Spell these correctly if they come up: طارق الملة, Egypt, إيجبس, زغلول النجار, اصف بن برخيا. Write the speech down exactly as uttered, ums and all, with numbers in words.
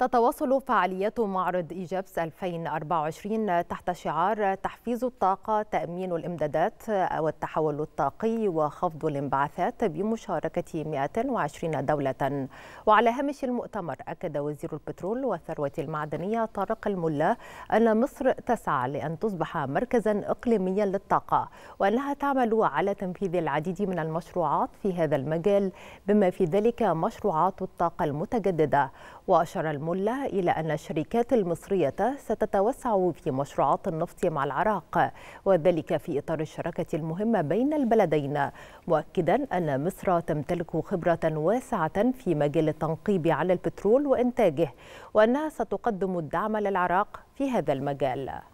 تتواصل فعاليات معرض إيجبس ألفين وأربعة وعشرين تحت شعار تحفيز الطاقة، تأمين الإمدادات والتحول الطاقي وخفض الانبعاثات بمشاركة مئة وعشرين دولة. وعلى هامش المؤتمر أكد وزير البترول والثروة المعدنية طارق الملة أن مصر تسعى لأن تصبح مركزا إقليميا للطاقة، وأنها تعمل على تنفيذ العديد من المشروعات في هذا المجال بما في ذلك مشروعات الطاقة المتجددة. وأشار الملة إلى أن الشركات المصرية ستتوسع في مشروعات النفط مع العراق، وذلك في إطار الشراكة المهمة بين البلدين، مؤكدا أن مصر تمتلك خبرة واسعة في مجال التنقيب على البترول وإنتاجه، وأنها ستقدم الدعم للعراق في هذا المجال.